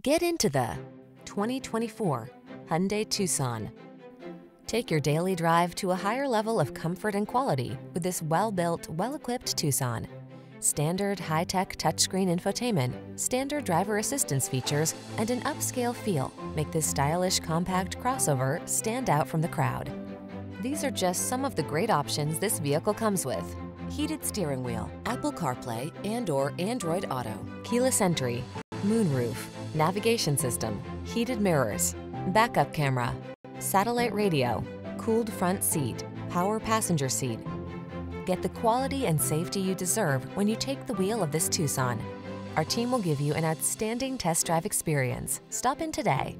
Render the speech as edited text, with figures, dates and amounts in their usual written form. Get into the 2024 Hyundai Tucson. Take your daily drive to a higher level of comfort and quality with this well-built, well-equipped Tucson. Standard high-tech touchscreen infotainment, standard driver assistance features, and an upscale feel make this stylish compact crossover stand out from the crowd. These are just some of the great options this vehicle comes with: heated steering wheel, Apple CarPlay and/or Android Auto, keyless entry, moonroof, navigation system, heated mirrors, backup camera, satellite radio, cooled front seat, power passenger seat. Get the quality and safety you deserve when you take the wheel of this Tucson. Our team will give you an outstanding test drive experience. Stop in today.